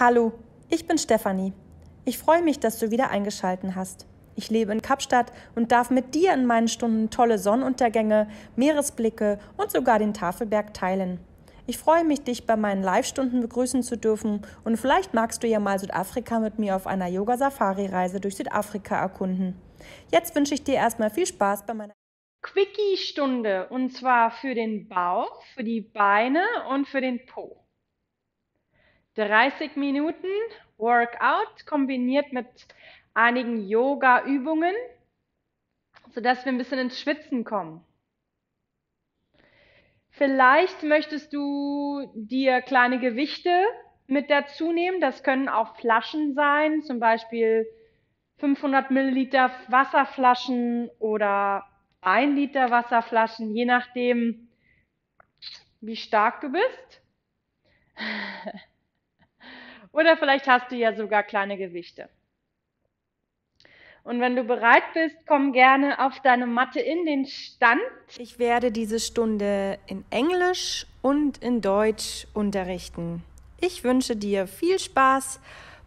Hallo, ich bin Stefanie. Ich freue mich, dass du wieder eingeschaltet hast. Ich lebe in Kapstadt und darf mit dir in meinen Stunden tolle Sonnenuntergänge, Meeresblicke und sogar den Tafelberg teilen. Ich freue mich, dich bei meinen Live-Stunden begrüßen zu dürfen und vielleicht magst du ja mal Südafrika mit mir auf einer Yoga-Safari-Reise durch Südafrika erkunden. Jetzt wünsche ich dir erstmal viel Spaß bei meiner Quickie-Stunde, und zwar für den Bauch, für die Beine und für den Po. 30 Minuten Workout kombiniert mit einigen Yoga-Übungen, sodass wir ein bisschen ins Schwitzen kommen. Vielleicht möchtest du dir kleine Gewichte mit dazu nehmen. Das können auch Flaschen sein, zum Beispiel 500 Milliliter Wasserflaschen oder 1 Liter Wasserflaschen, je nachdem, wie stark du bist. Oder vielleicht hast du ja sogar kleine Gewichte. Und wenn du bereit bist, komm gerne auf deine Matte in den Stand. Ich werde diese Stunde in Englisch und in Deutsch unterrichten. Ich wünsche dir viel Spaß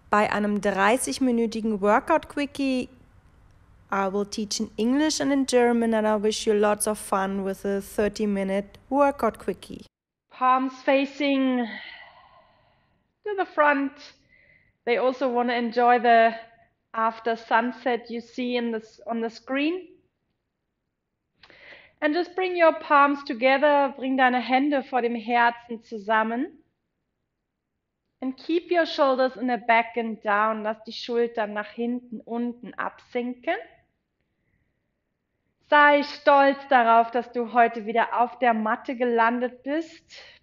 bei einem 30-minütigen Workout-Quickie. I will teach in English and in German and I wish you lots of fun with a 30-minute Workout-Quickie. Palms facing to the front. They also want to enjoy the after sunset you see on the screen. And just bring your palms together, bring deine Hände vor dem Herzen zusammen. And keep your shoulders in the back and down. Lass die Schultern nach hinten, unten absinken. Sei stolz darauf, dass du heute wieder auf der Matte gelandet bist.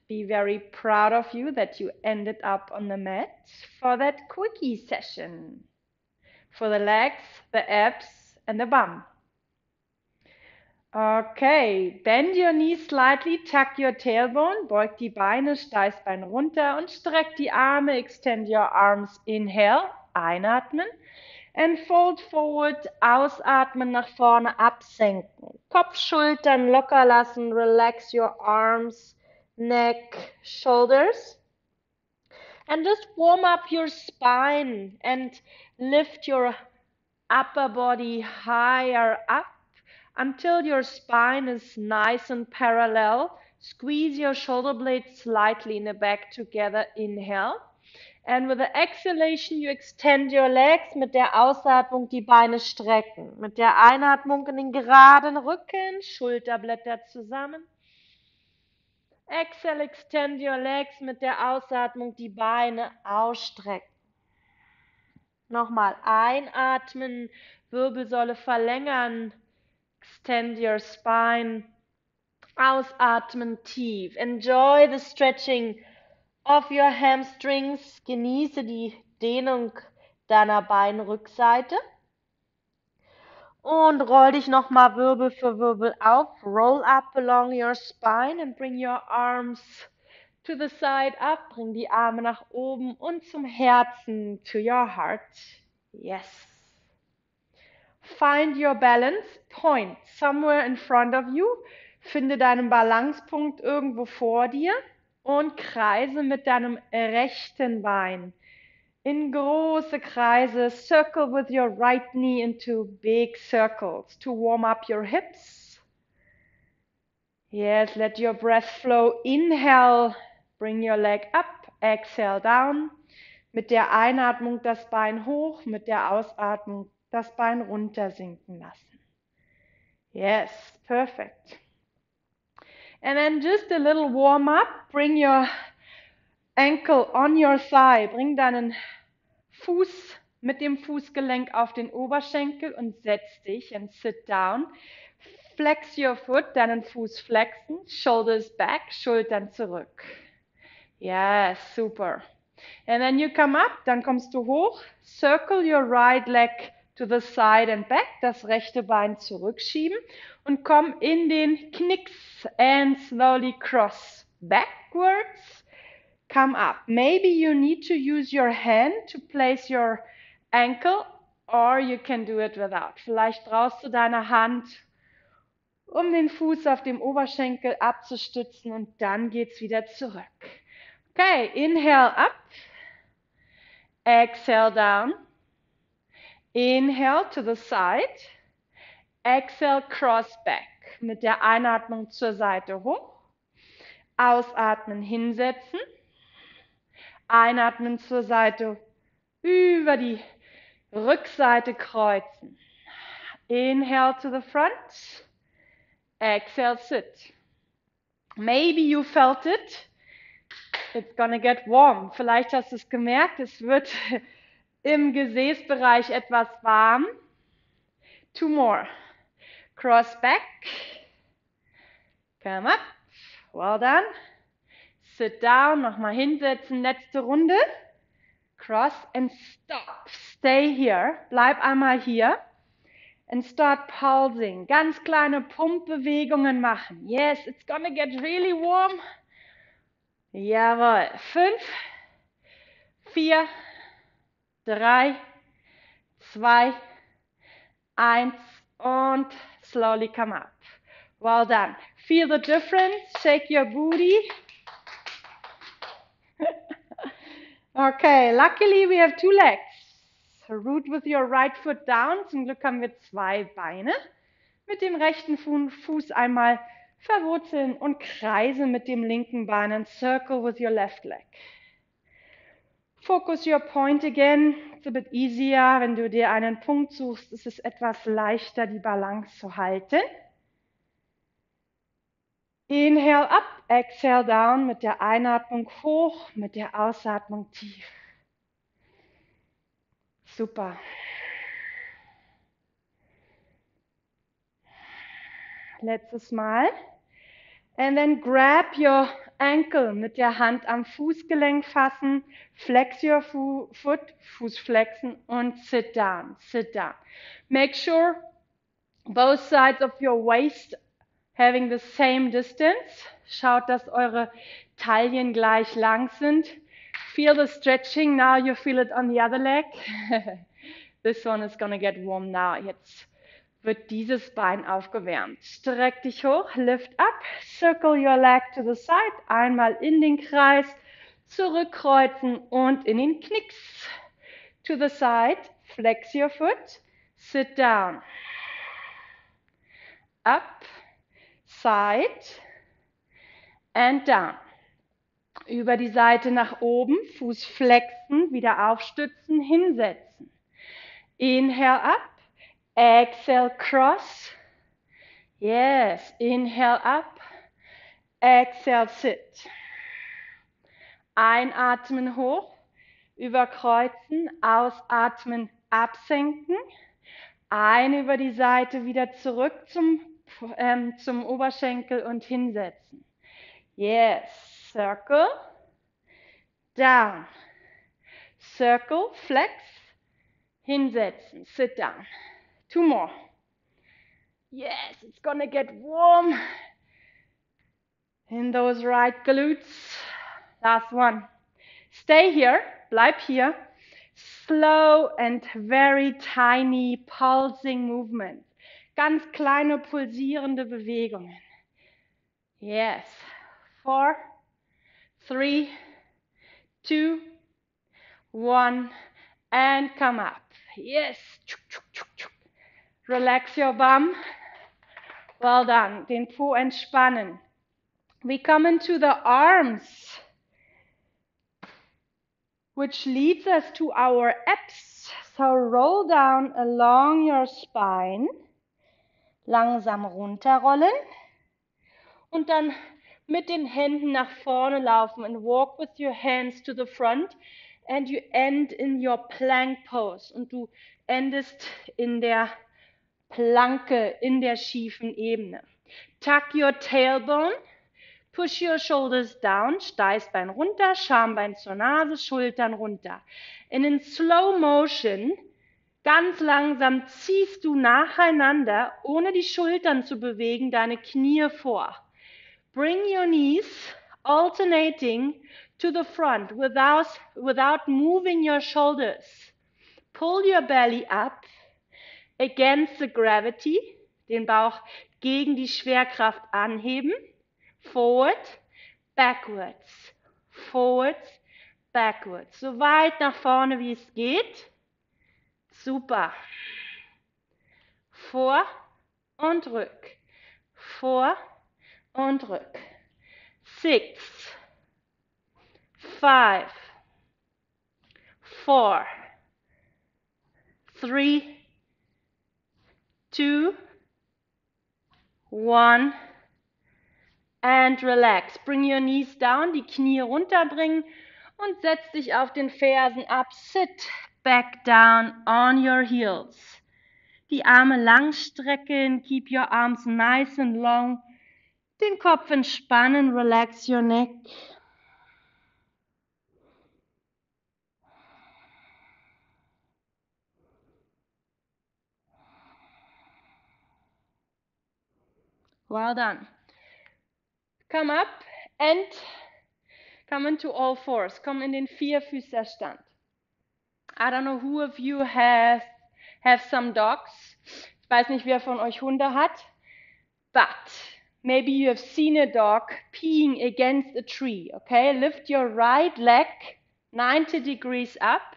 Be very proud of you that you ended up on the mat for that quickie session. For the legs, the abs and the bum. Okay, bend your knees slightly, tuck your tailbone, beug die Beine, Steißbein runter und streck die Arme, extend your arms, inhale, einatmen. And fold forward, ausatmen, nach vorne absenken. Kopf, Schultern locker lassen, relax your arms. Neck, shoulders, and just warm up your spine and lift your upper body higher up until your spine is nice and parallel. Squeeze your shoulder blades slightly in the back together, inhale. And with the exhalation you extend your legs, mit der Ausatmung die Beine strecken. Mit der Einatmung in den geraden Rücken, Schulterblätter zusammen. Exhale, extend your legs, mit der Ausatmung die Beine ausstrecken. Nochmal einatmen, Wirbelsäule verlängern, extend your spine, ausatmen tief. Enjoy the stretching of your hamstrings, genieße die Dehnung deiner Beinrückseite. Und roll dich nochmal Wirbel für Wirbel auf. Roll up along your spine and bring your arms to the side up. Bring die Arme nach oben und zum Herzen, to your heart. Yes. Find your balance point somewhere in front of you. Finde deinen Balancepunkt irgendwo vor dir und kreise mit deinem rechten Bein. In große Kreise, circle with your right knee into big circles to warm up your hips. Yes, let your breath flow. Inhale, bring your leg up, exhale down. Mit der Einatmung das Bein hoch, mit der Ausatmung das Bein runter sinken lassen. Yes, perfect. And then just a little warm up. Bring your ankle on your thigh. Bring deinen Fuß mit dem Fußgelenk auf den Oberschenkel und setz dich and sit down. Flex your foot, deinen Fuß flexen, shoulders back, Schultern zurück. Yes, super. And then you come up, dann kommst du hoch, circle your right leg to the side and back, das rechte Bein zurückschieben und komm in den Knicks and slowly cross backwards. Come up. Maybe you need to use your hand to place your ankle, or you can do it without. Vielleicht brauchst du deine Hand, den Fuß auf dem Oberschenkel abzustützen, und dann geht's wieder zurück. Okay, inhale up. Exhale down. Inhale to the side. Exhale cross back. Mit der Einatmung zur Seite hoch. Ausatmen hinsetzen. Einatmen zur Seite über die Rückseite kreuzen. Inhale to the front. Exhale sit. Maybe you felt it. It's gonna get warm. Vielleicht hast du es gemerkt, es wird im Gesäßbereich etwas warm. Two more. Cross back. Come up. Well done. Sit down. Nochmal hinsetzen. Letzte Runde. Cross and stop. Stay here. Bleib einmal hier. And start pulsing. Ganz kleine Pumpbewegungen machen. Yes, it's gonna get really warm. Jawohl. 5, 4, 3, 2, 1 und slowly come up. Well done. Feel the difference. Shake your booty. Okay, luckily we have two legs. Root with your right foot down. Zum Glück haben wir zwei Beine. Mit dem rechten Fuß einmal verwurzeln und kreise mit dem linken Bein and circle with your left leg. Focus your point again. It's a bit easier. Wenn du dir einen Punkt suchst, ist es etwas leichter, die Balance zu halten. Inhale up, exhale down. Mit der Einatmung hoch, mit der Ausatmung tief. Super. Letztes Mal. And then grab your ankle, mit der Hand am Fußgelenk fassen, flex your foot, Fuß flexen und sit down, sit down. Make sure both sides of your waist having the same distance. Schaut, dass eure Taillen gleich lang sind. Feel the stretching, now you feel it on the other leg. This one is gonna get warm now. Jetzt wird dieses Bein aufgewärmt. Streck dich hoch, lift up, circle your leg to the side, einmal in den Kreis, zurückkreuzen und in den Knicks. To the side, flex your foot, sit down. Up, side and down. Über die Seite nach oben, Fuß flexen, wieder aufstützen, hinsetzen. Inhale up. Exhale, cross. Yes, inhale up. Exhale, sit. Einatmen hoch, überkreuzen, ausatmen, absenken. Ein über die Seite, wieder zurück zum Oberschenkel und hinsetzen. Yes, circle, down. Circle, flex, hinsetzen, sit down. Two more. Yes, it's gonna get warm in those right glutes. Last one. Stay here. Bleib hier. Slow and very tiny pulsing movement. Ganz kleine pulsierende Bewegungen. Yes. 4, 3, 2, 1 and come up. Yes. Relax your bum. Well done. Den Po entspannen. We come into the arms, which leads us to our abs. So roll down along your spine. Langsam runterrollen. Und dann mit den Händen nach vorne laufen. And walk with your hands to the front. And you end in your plank pose. Und du endest in der Planke, in der schiefen Ebene. Tuck your tailbone, push your shoulders down, Steißbein runter, Schambein zur Nase, Schultern runter. And in slow motion, ganz langsam ziehst du nacheinander, ohne die Schultern zu bewegen, deine Knie vor. Bring your knees alternating to the front without moving your shoulders. Pull your belly up. Against the gravity, den Bauch gegen die Schwerkraft anheben, forward, backwards, backwards. So weit nach vorne, wie es geht. Super. Vor und rück. Vor und rück. 6, 5, 4, 3, 2, 1. And relax. Bring your knees down, die Knie runterbringen und setz dich auf den Fersen ab. Sit back down on your heels. Die Arme lang strecken. Keep your arms nice and long. Den Kopf entspannen. Relax your neck. Well done. Come up and come into all fours. Come in den Vierfüßerstand. I don't know who of you have some dogs. Ich weiß nicht, wer von euch Hunde hat. But maybe you have seen a dog peeing against a tree. Okay, lift your right leg 90 degrees up.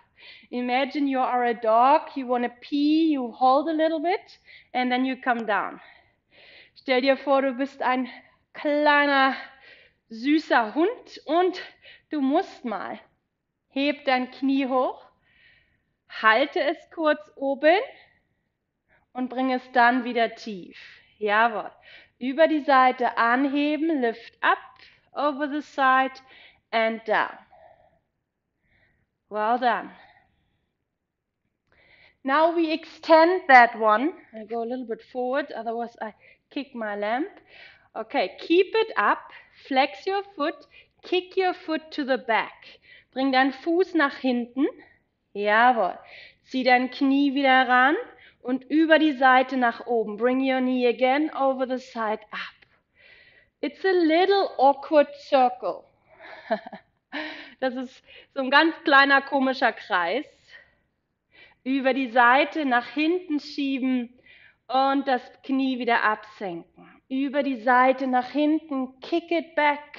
Imagine you are a dog. You want to pee. You hold a little bit and then you come down. Stell dir vor, du bist ein kleiner, süßer Hund und du musst mal. Heb dein Knie hoch, halte es kurz oben und bring es dann wieder tief. Jawohl. Über die Seite anheben, lift up, over the side and down. Well done. Now we extend that one. I go a little bit forward, otherwise I kick my lamp. Okay, keep it up, flex your foot, kick your foot to the back. Bring deinen Fuß nach hinten. Jawohl. Zieh dein Knie wieder ran und über die Seite nach oben. Bring your knee again over the side up. It's a little awkward circle. Das ist so ein ganz kleiner komischer Kreis. Über die Seite nach hinten schieben und das Knie wieder absenken. Über die Seite nach hinten, kick it back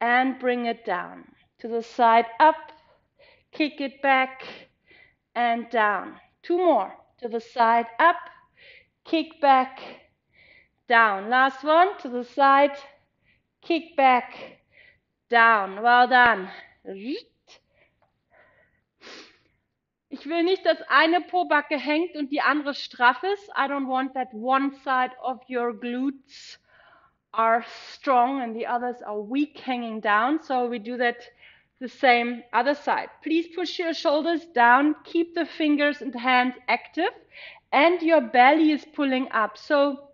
and bring it down. To the side up, kick it back and down. 2 more. To the side up, kick back, down. Last one, to the side, kick back, down. Well done. Ich will nicht, dass eine Pobacke hängt und die andere straff ist. I don't want that one side of your glutes are strong and the others are weak hanging down. So we do that the same other side. Please push your shoulders down. Keep the fingers and hands active. And your belly is pulling up. So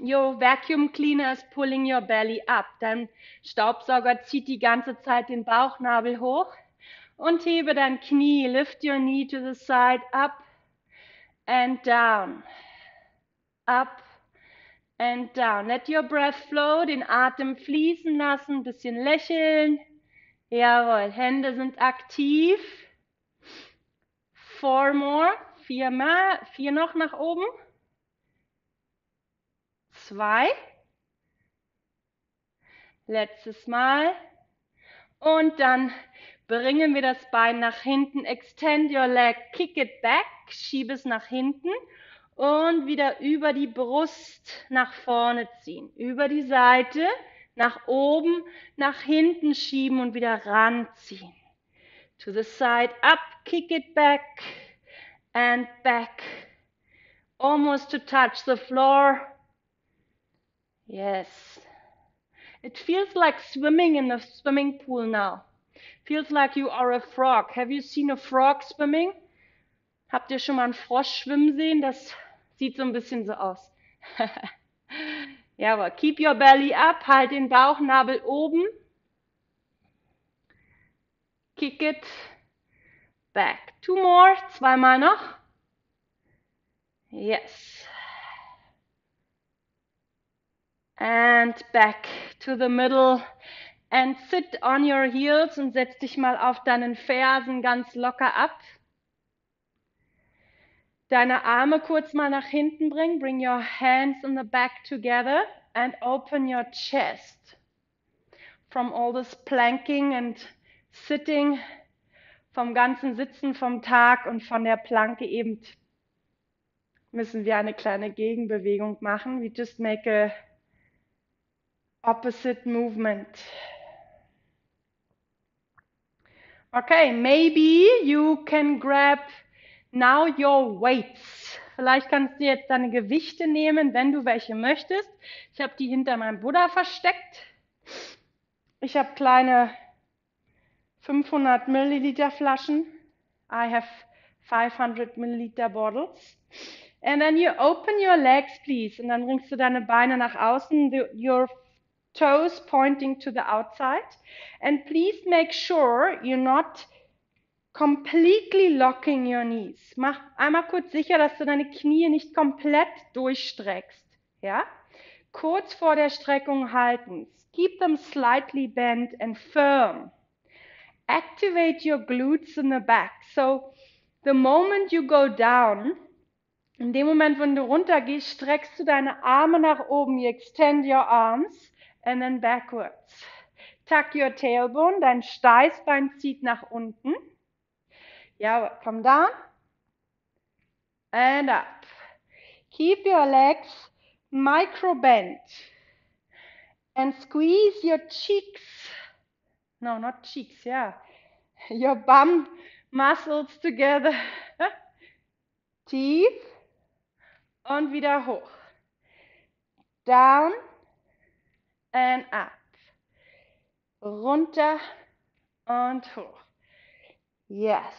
your vacuum cleaner is pulling your belly up. Dein Staubsauger zieht die ganze Zeit den Bauchnabel hoch. Und hebe dein Knie, lift your knee to the side, up and down, up and down. Let your breath flow, den Atem fließen lassen, ein bisschen lächeln. Jawohl, Hände sind aktiv. 4 more, 4 noch nach oben. 2. Letztes Mal. Und dann bringen wir das Bein nach hinten, extend your leg, kick it back, schiebe es nach hinten und wieder über die Brust nach vorne ziehen. Über die Seite, nach oben, nach hinten schieben und wieder ranziehen. To the side, up, kick it back and back. Almost to touch the floor. Yes. It feels like swimming in the swimming pool now. Feels like you are a frog. Have you seen a frog swimming? Habt ihr schon mal einen Frosch schwimmen sehen? Das sieht so ein bisschen so aus. Jawohl. Keep your belly up. Halt den Bauchnabel oben. Kick it back. 2 more. 2 mal noch. Yes. And back to the middle. And sit on your heels und setz dich mal auf deinen Fersen ganz locker ab. Deine Arme kurz mal nach hinten bringen. Bring your hands in the back together and open your chest. From all this planking and sitting, vom ganzen Sitzen, vom Tag und von der Planke eben müssen wir eine kleine Gegenbewegung machen. We just make a opposite movement. Okay, maybe you can grab now your weights. Vielleicht kannst du jetzt deine Gewichte nehmen, wenn du welche möchtest. Ich habe die hinter meinem Buddha versteckt. Ich habe kleine 500 Milliliter Flaschen. I have 500 Milliliter bottles. And then you open your legs, please. Und dann bringst du deine Beine nach außen. Your toes pointing to the outside, and please make sure you're not completely locking your knees. Mach einmal kurz sicher, dass du deine Knie nicht komplett durchstreckst, ja? Kurz vor der Streckung halten. Keep them slightly bent and firm. Activate your glutes in the back. So the moment you go down, in dem Moment, wenn du runtergehst, streckst du deine Arme nach oben. You extend your arms. And then backwards. Tuck your tailbone, dein Steißbein zieht nach unten. Yeah, come down. And up. Keep your legs micro bent. And squeeze your cheeks. No, not cheeks, yeah. Your bum muscles together. Tief. Und wieder hoch. Down. And up. Runter und hoch. Yes.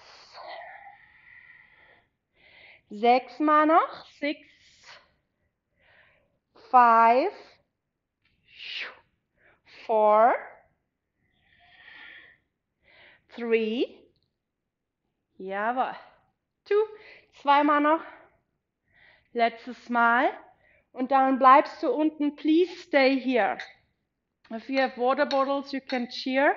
6-mal noch. 6, 5, 4, 3. Jawohl. 2. 2-mal noch. Letztes Mal. Und dann bleibst du unten. Please stay here. If you have water bottles, you can cheer.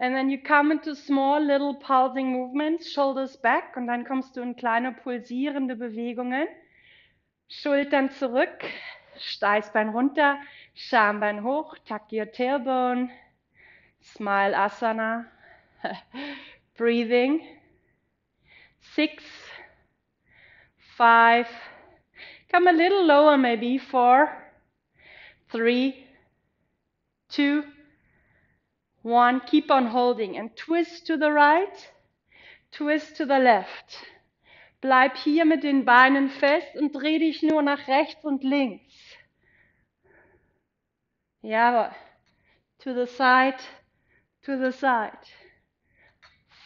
And then you come into small little pulsing movements, shoulders back. Und dann kommst du in kleine pulsierende Bewegungen. Schultern zurück, Steißbein runter, Schambein hoch, tuck your tailbone, smile asana, breathing. 6, 5, come a little lower maybe, 4, 3, 2, 1, keep on holding and twist to the right, twist to the left. Bleib hier mit den Beinen fest und dreh dich nur nach rechts und links. Jawohl. To the side, to the side.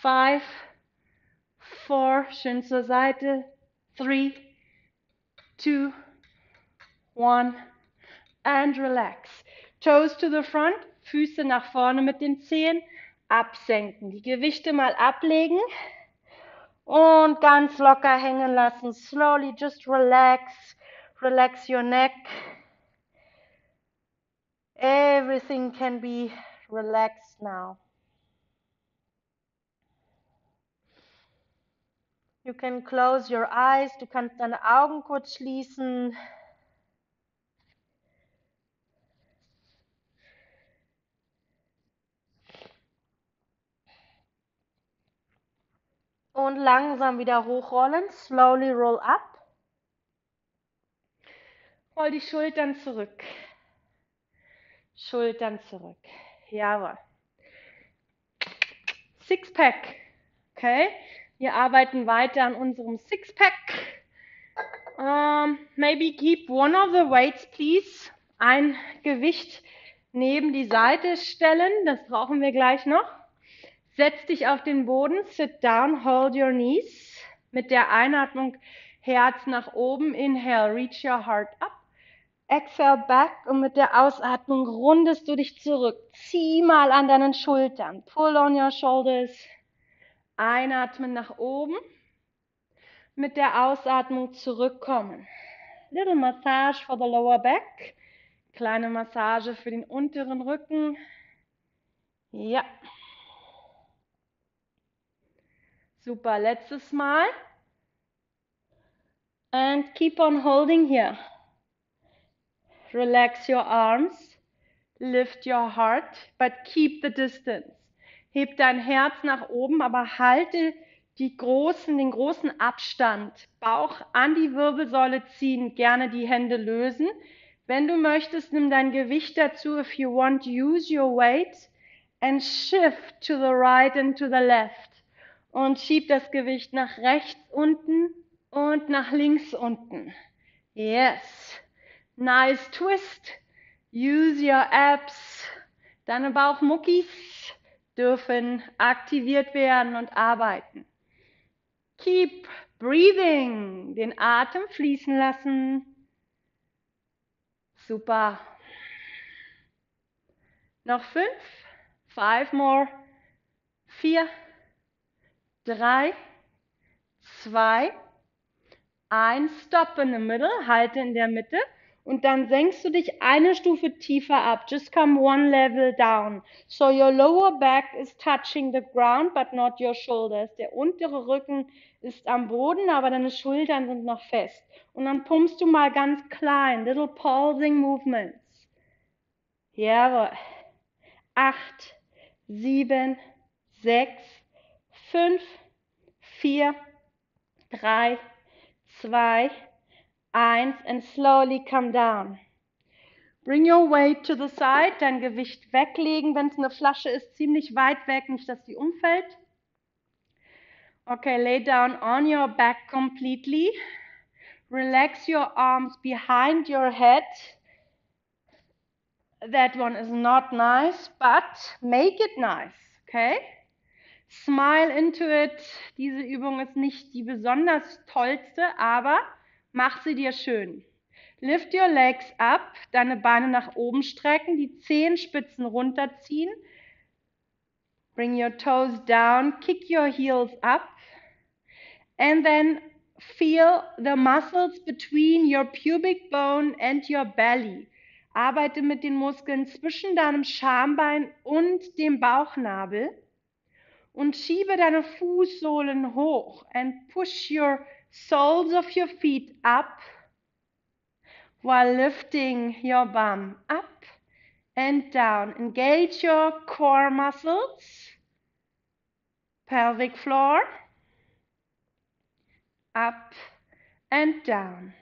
5, 4, schön zur Seite. 3, 2, 1 and relax. Toes to the front, Füße nach vorne mit den Zehen, absenken, die Gewichte mal ablegen und ganz locker hängen lassen. Slowly, just relax, relax your neck. Everything can be relaxed now. You can close your eyes, du kannst deine Augen kurz schließen. Und langsam wieder hochrollen. Slowly roll up. Roll die Schultern zurück. Schultern zurück. Jawohl. Sixpack. Okay. Wir arbeiten weiter an unserem Sixpack. Maybe keep one of the weights, please. Ein Gewicht neben die Seite stellen. Das brauchen wir gleich noch. Setz dich auf den Boden, sit down, hold your knees. Mit der Einatmung Herz nach oben, inhale, reach your heart up. Exhale, back und mit der Ausatmung rundest du dich zurück. Zieh mal an deinen Schultern, pull on your shoulders. Einatmen nach oben, mit der Ausatmung zurückkommen. Little massage for the lower back. Kleine Massage für den unteren Rücken. Ja. Super, letztes Mal. And keep on holding here. Relax your arms, lift your heart, but keep the distance. Heb dein Herz nach oben, aber halte den großen Abstand. Bauch an die Wirbelsäule ziehen, gerne die Hände lösen. Wenn du möchtest, nimm dein Gewicht dazu. If you want, use your weight and shift to the right and to the left. Und schieb das Gewicht nach rechts unten und nach links unten. Yes. Nice twist. Use your abs. Deine Bauchmuckis dürfen aktiviert werden und arbeiten. Keep breathing. Den Atem fließen lassen. Super. Noch 5. 5 more. 4. 3, 2, 1, stop in the middle, halte in der Mitte und dann senkst du dich eine Stufe tiefer ab. Just come one level down. So your lower back is touching the ground, but not your shoulders. Der untere Rücken ist am Boden, aber deine Schultern sind noch fest. Und dann pumpst du mal ganz klein, little pulsing movements. Jawohl. 8, 7, 6, 5, 4, 3, 2, 1 and slowly come down. Bring your weight to the side, dein Gewicht weglegen, wenn es eine Flasche ist, ziemlich weit weg, nicht, dass die umfällt. Okay, lay down on your back completely. Relax your arms behind your head. That one is not nice, but make it nice, okay? Smile into it. Diese Übung ist nicht die besonders tollste, aber mach sie dir schön. Lift your legs up, deine Beine nach oben strecken, die Zehenspitzen runterziehen. Bring your toes down, kick your heels up. And then feel the muscles between your pubic bone and your belly. Arbeite mit den Muskeln zwischen deinem Schambein und dem Bauchnabel. Und schiebe deine Fußsohlen hoch and push your soles of your feet up while lifting your bum up and down. Engage your core muscles, pelvic floor, up and down,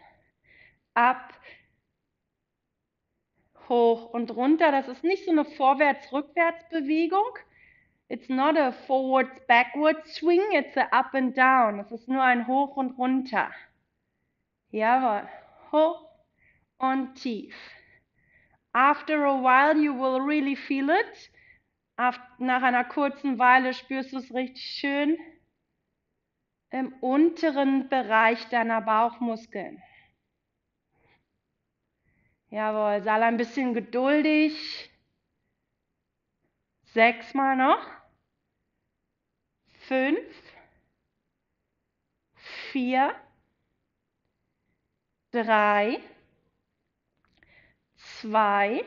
up, hoch und runter. Das ist nicht so eine Vorwärts-Rückwärts-Bewegung. It's not a forward-backward swing, it's a up and down. Es ist nur ein Hoch und Runter. Jawohl. Hoch und tief. After a while you will really feel it. Nach einer kurzen Weile spürst du es richtig schön im unteren Bereich deiner Bauchmuskeln. Jawohl, sei ein bisschen geduldig. 6 Mal noch. 5, 4, 3, 2,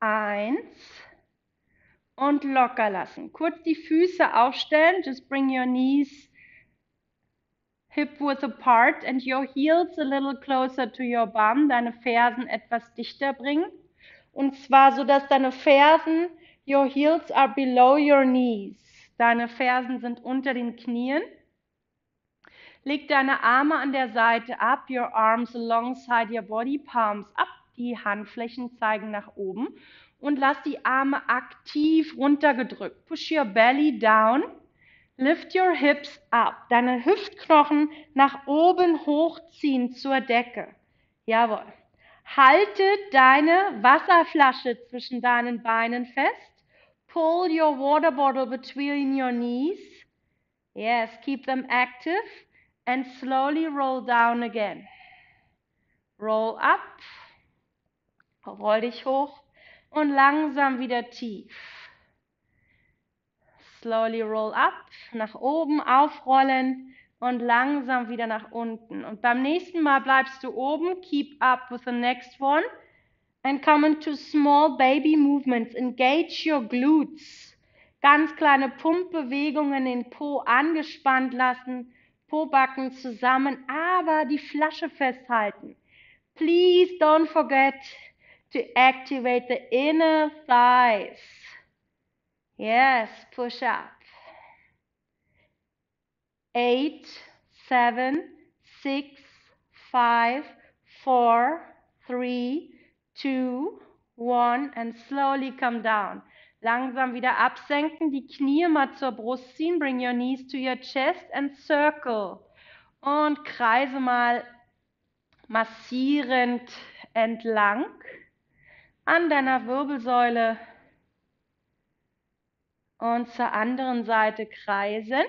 1 und locker lassen. Kurz die Füße aufstellen. Just bring your knees hip width apart and your heels a little closer to your bum. Deine Fersen etwas dichter bringen. Und zwar so, dass deine Fersen, your heels are below your knees. Deine Fersen sind unter den Knien. Leg deine Arme an der Seite ab, your arms alongside your body, palms up. Die Handflächen zeigen nach oben. Und lass die Arme aktiv runtergedrückt. Push your belly down. Lift your hips up. Deine Hüftknochen nach oben hochziehen zur Decke. Jawohl. Halte deine Wasserflasche zwischen deinen Beinen fest. Pull your water bottle between your knees. Yes, keep them active. And slowly roll down again. Roll up. Roll dich hoch. Und langsam wieder tief. Slowly roll up. Nach oben aufrollen. Und langsam wieder nach unten. Und beim nächsten Mal bleibst du oben. Keep up with the next one. And come into small baby movements. Engage your glutes. Ganz kleine Pumpbewegungen, den Po angespannt lassen. Pobacken zusammen, aber die Flasche festhalten. Please don't forget to activate the inner thighs. Yes, push up. 8, 7, 6, 5, 4, 3, 2, 1 and slowly come down. Langsam wieder absenken, die Knie mal zur Brust ziehen, bring your knees to your chest and circle. Und kreise mal massierend entlang an deiner Wirbelsäule und zur anderen Seite kreisen.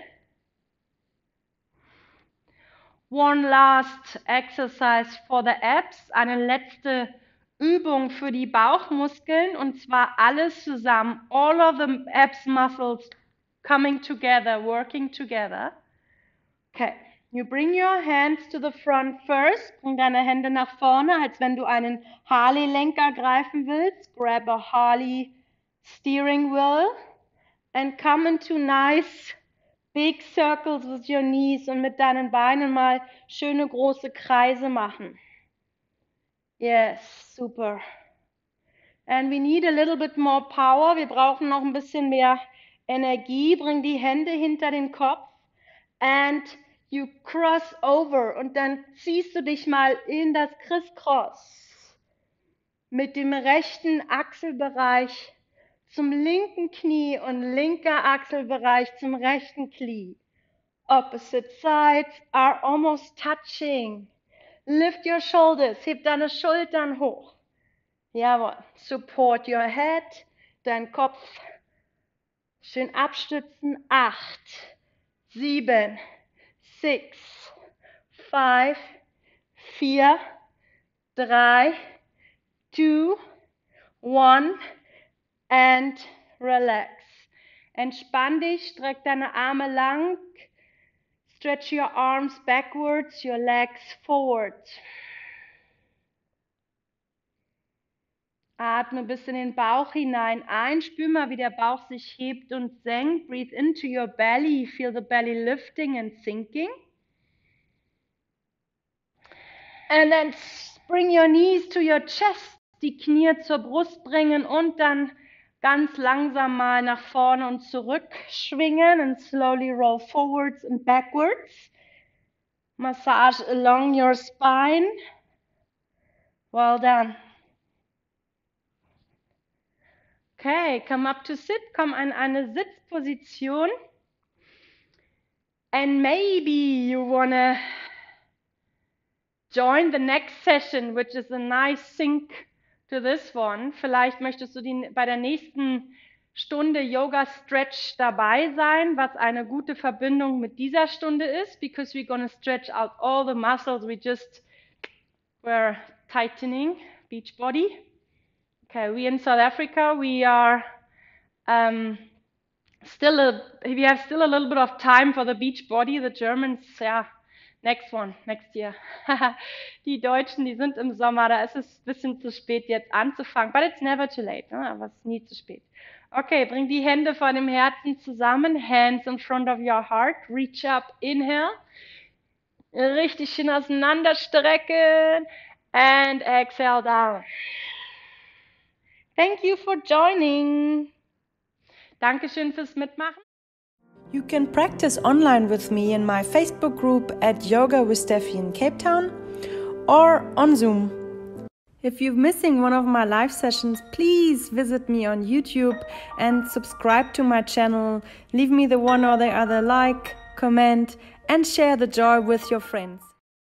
One last exercise for the abs, eine letzte Übung für die Bauchmuskeln, und zwar alles zusammen. All of the abs muscles coming together, working together. Okay, you bring your hands to the front first. Bring deine Hände nach vorne, als wenn du einen Harley-Lenker greifen willst. Grab a Harley steering wheel and come into nice big circles with your knees, und mit deinen Beinen mal schöne große Kreise machen. Yes, super. And we need a little bit more power. Wir brauchen noch ein bisschen mehr Energie. Bring die Hände hinter den Kopf. And you cross over. Und dann ziehst du dich mal in das Criss-Cross. Mit dem rechten Achselbereich zum linken Knie und linker Achselbereich zum rechten Knie. Opposite sides are almost touching. Lift your shoulders, heb deine Schultern hoch. Jawohl, support your head, dein Kopf schön abstützen. 8, 7, 6, 5, 4, 3, 2, 1 and relax. Entspann dich, streck deine Arme lang. Stretch your arms backwards, your legs forward. Atme bis in den Bauch hinein ein. Spür mal, wie der Bauch sich hebt und senkt. Breathe into your belly. Feel the belly lifting and sinking. And then bring your knees to your chest. Die Knie zur Brust bringen und dann ganz langsam mal nach vorne und zurück schwingen and slowly roll forwards and backwards. Massage along your spine. Well done. Okay, come up to sit. Komm in eine Sitzposition. And maybe you wanna join the next session, which is a nice sync to this one. Vielleicht möchtest du bei der nächsten Stunde Yoga Stretch dabei sein, was eine gute Verbindung mit dieser Stunde ist, because we're gonna stretch out all the muscles we just were tightening, beach body. Okay, we in South Africa, we are we have still a little bit of time for the beach body. The Germans, yeah. Next one, next year. Die Deutschen, die sind im Sommer, da ist es ein bisschen zu spät, jetzt anzufangen. But it's never too late, ne? Aber es ist nie zu spät. Okay, bring die Hände vor dem Herzen zusammen. Hands in front of your heart. Reach up, inhale. Richtig schön auseinanderstrecken. And exhale down. Thank you for joining. Dankeschön fürs Mitmachen. You can practice online with me in my Facebook group at Yoga with Steffi in Cape Town or on Zoom. If you're missing one of my live sessions, please visit me on YouTube and subscribe to my channel. Leave me the one or the other like, comment, and share the joy with your friends.